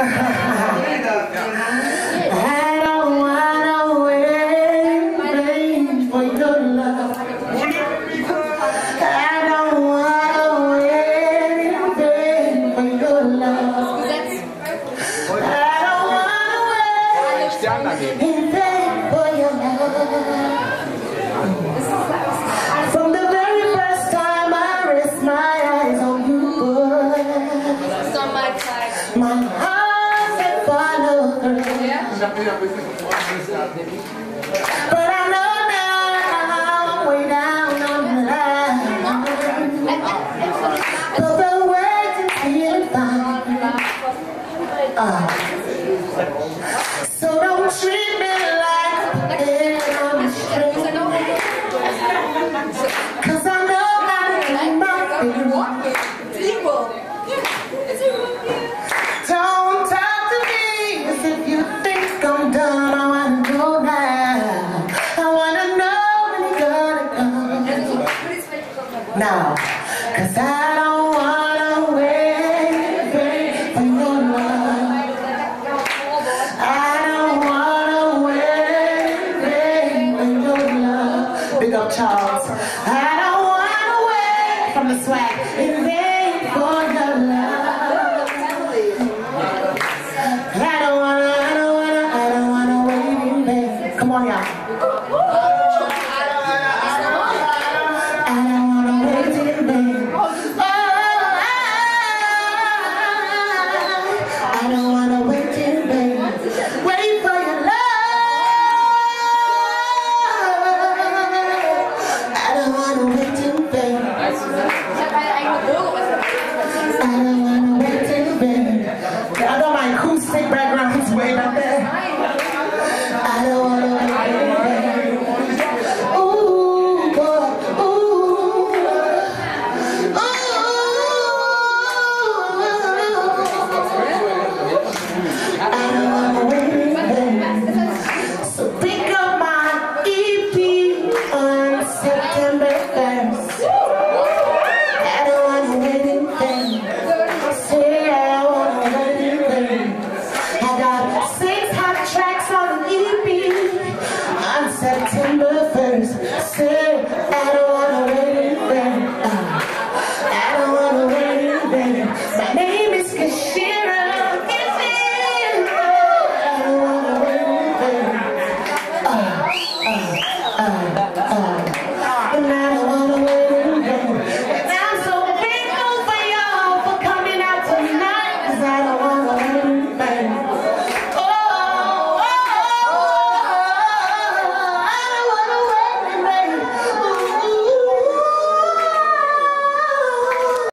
I don't wanna wait for your love. I don't wanna wait for your love. I don't wanna wait for your love. From the very first time I raised my eyes on you, boy, my heart said follow through. But I know now I'm way down on the line. But the words are still fine. So don't treat me like I'm a stranger, 'cause I know I'm not Don't talk to me as if you think I'm dumb. I wanna go now. I wanna know when you're gonna come now, 'cause I don't wanna wait for your love. I don't wanna wait for your love. Big up Charles. I don't wanna wait from the swag in vain for your love. I don't wanna wait in vain. Come on, y'all. I don't wanna wait in vain. Oh, I don't wanna wait in vain. Wait for your love. I don't wanna wait in vain. I don't wanna wait in vain. I don't mind who's sick background, who's way back there. I don't wanna wait in vain. Ooh, boy, ooh, I don't wanna wait in vain. So pick up my EP on September 1st. I don't wanna wait in vain. Say I wanna wait in vain. I got 6 hot tracks on the EP on September 1st. Say I don't wanna wait in vain. I don't wanna wait in vain. My name